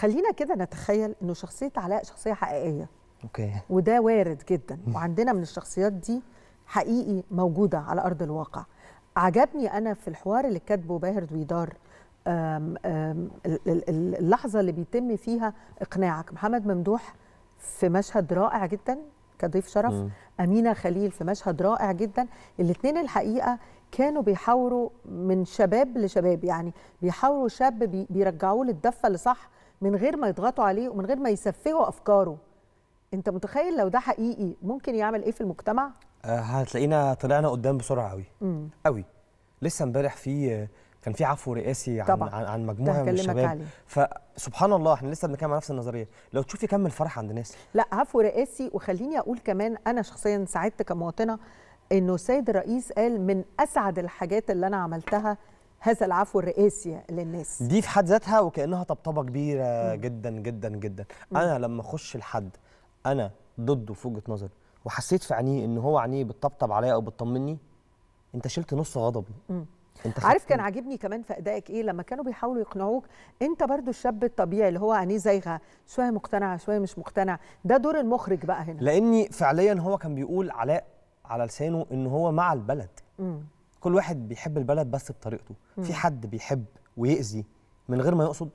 خلينا كده نتخيل انه شخصيه علاء شخصيه حقيقيه. اوكي. وده وارد جدا، وعندنا من الشخصيات دي حقيقي موجوده على ارض الواقع. عجبني انا في الحوار اللي كاتبه باهر دويدار اللحظه اللي بيتم فيها اقناعك. محمد ممدوح في مشهد رائع جدا كضيف شرف، أمينة خليل في مشهد رائع جدا. الاثنين الحقيقة كانوا بيحاوروا من شباب لشباب، يعني بيحاوروا شاب بيرجعوه للدفة اللي صح من غير ما يضغطوا عليه ومن غير ما يسفهوا أفكاره. أنت متخيل لو ده حقيقي ممكن يعمل إيه في المجتمع؟ هتلاقينا طلعنا قدام بسرعة قوي قوي. لسه امبارح كان في عفو رئاسي عن مجموعه من الشباب، فسبحان الله احنا لسه بنتكلم على نفس النظريه. لو تشوفي كم الفرح عند الناس، لا عفو رئاسي. وخليني اقول كمان انا شخصيا سعدت كمواطنه انه السيد الرئيس قال من اسعد الحاجات اللي انا عملتها هذا العفو الرئاسي للناس. دي في حد ذاتها وكانها طبطبه كبيره جدا جدا جدا. انا لما اخش لحد انا ضده في وجهه نظري وحسيت في عينيه ان هو عينيه بتطبطب عليا او بتطمني، انت شلت نص غضبي. عارف كان عاجبني كمان في ادائك ايه لما كانوا بيحاولوا يقنعوك؟ انت برضو الشاب الطبيعي اللي هو عينيه زايغه، شويه مقتنع شويه مش مقتنع. ده دور المخرج بقى هنا، لاني فعليا هو كان بيقول علاء على لسانه ان هو مع البلد. كل واحد بيحب البلد بس بطريقته. في حد بيحب ويأذي من غير ما يقصد،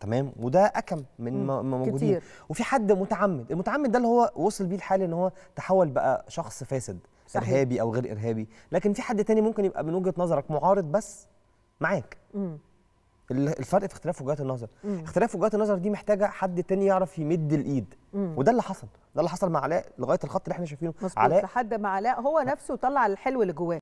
تمام، وده اكم من موجودين. وفي حد متعمد، المتعمد ده اللي هو وصل بيه الحال ان هو تحول بقى شخص فاسد، صحيح، إرهابي أو غير إرهابي. لكن في حد تاني ممكن يبقى من وجهة نظرك معارض بس معاك. الفرق في اختلاف وجهات النظر. اختلاف وجهات النظر دي محتاجة حد تاني يعرف يمد الإيد. وده اللي حصل، ده اللي حصل مع علاء لغاية الخط اللي احنا شايفينه. علاء لحد ما علاء هو نفسه طلع الحلو اللي جواه.